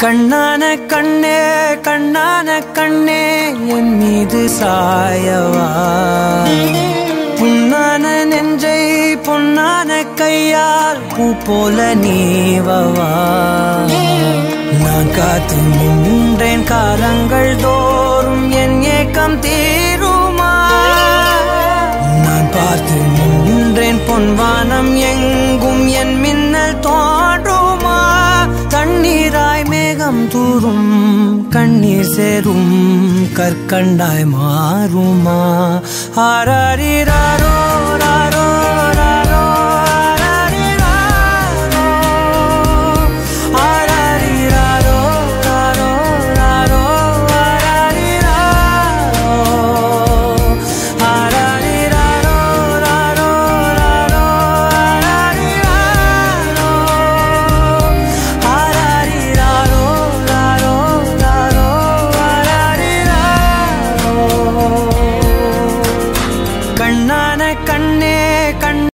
கண்ணான கண்ணே கண்ணான கண்ணே என் மீது சாயவா, புண்ணான நெஞ்சை பொன்னான கையால் பூ போல நீவவா. நான் காத்து நின்றேன் காலங்கள் தோறும் என் ஏக்கம் தீருமா? நான் பார்த்து நின்றேன் பொன்வானம் எங்கும் என் மின்னல் தோன்றுமா? தண்ணீராய் மேகம் தூரும் கண்ணீர் சேரும் கற்கண்டாய் மாறுமா? ஆராரிராரோ ராரோ ராரோ